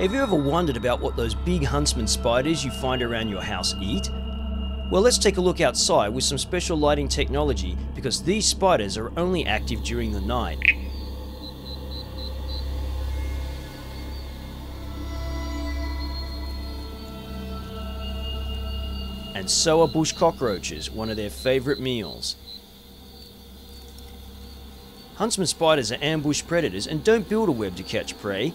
Have you ever wondered about what those big huntsman spiders you find around your house eat? Well, let's take a look outside with some special lighting technology, because these spiders are only active during the night. And so are bush cockroaches, one of their favorite meals. Huntsman spiders are ambush predators and don't build a web to catch prey.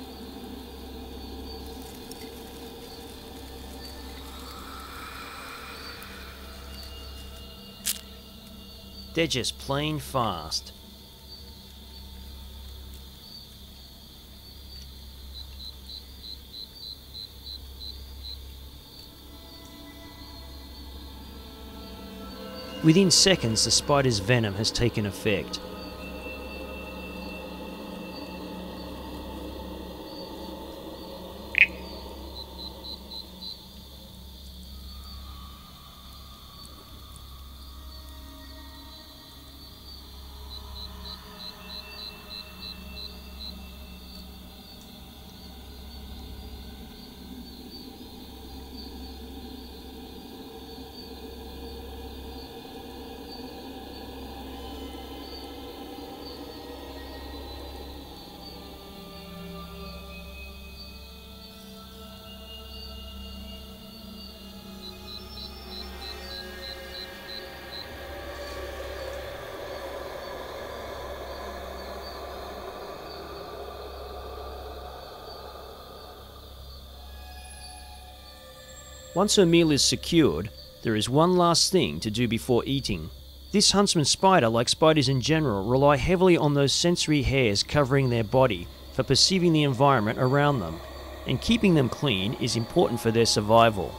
They're just plain fast. Within seconds, the spider's venom has taken effect. Once her meal is secured, there is one last thing to do before eating. This huntsman spider, like spiders in general, rely heavily on those sensory hairs covering their body for perceiving the environment around them, and keeping them clean is important for their survival.